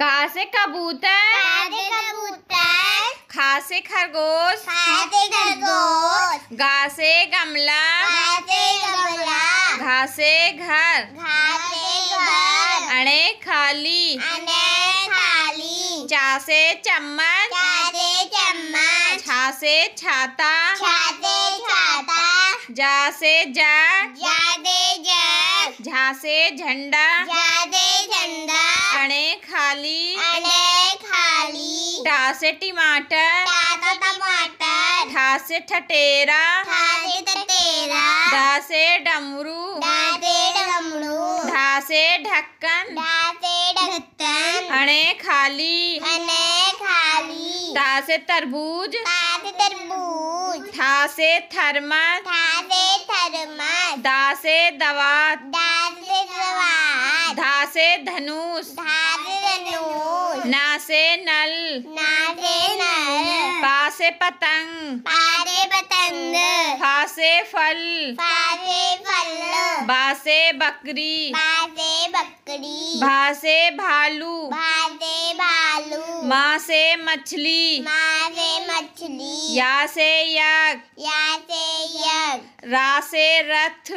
का से कबूतर, खा से खरगोश, गा से गमला, घा से घर, अणे खाली, चा से चम्मच, छा से छाता, जा से जग, झा से झंडा, अणे खाली, टा से टमाटर, ठा से ठटेरा, ढा से डमरू, ढा से ढक्कन, अणे खाली, ता से तरबूज, था से थर्मस, दा से दवात, धा से धनुष, ना से नल, पा से पतंग, फा से फल, बा से बकरी, भा से भालू, माँ से मछली, या से यज्ञ, रा से रथ,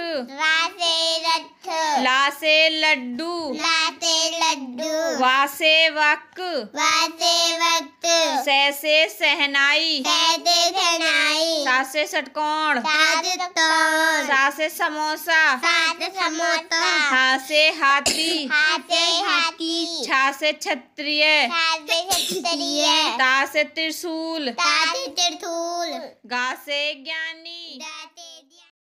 ला से लड्डू, वा से वक, से सहनाई, सा से षटकोण, सा से समोसा, हा से हाथी, छा से क्षत्रिय, ता से त्रिशूल, गा से ज्ञानी।